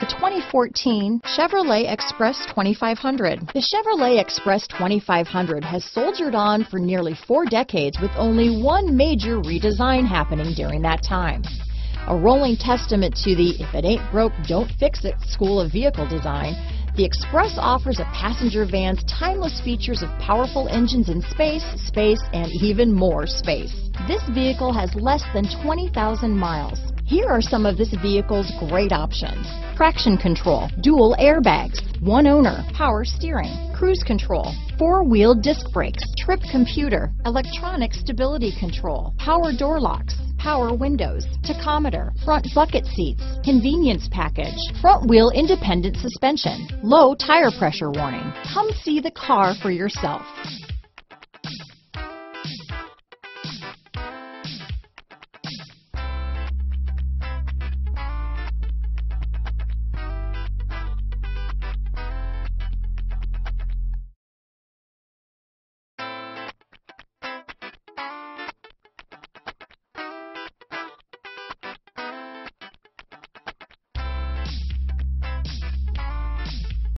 The 2014 Chevrolet Express 2500. The Chevrolet Express 2500 has soldiered on for nearly 4 decades with only one major redesign happening during that time. A rolling testament to the if it ain't broke, don't fix it school of vehicle design, the Express offers a passenger van's timeless features of powerful engines and space, and even more space. This vehicle has less than 20,000 miles. Here are some of this vehicle's great options: traction control, dual airbags, one owner, power steering, cruise control, four-wheel disc brakes, trip computer, electronic stability control, power door locks, power windows, tachometer, front bucket seats, convenience package, front-wheel independent suspension, low tire pressure warning. Come see the car for yourself.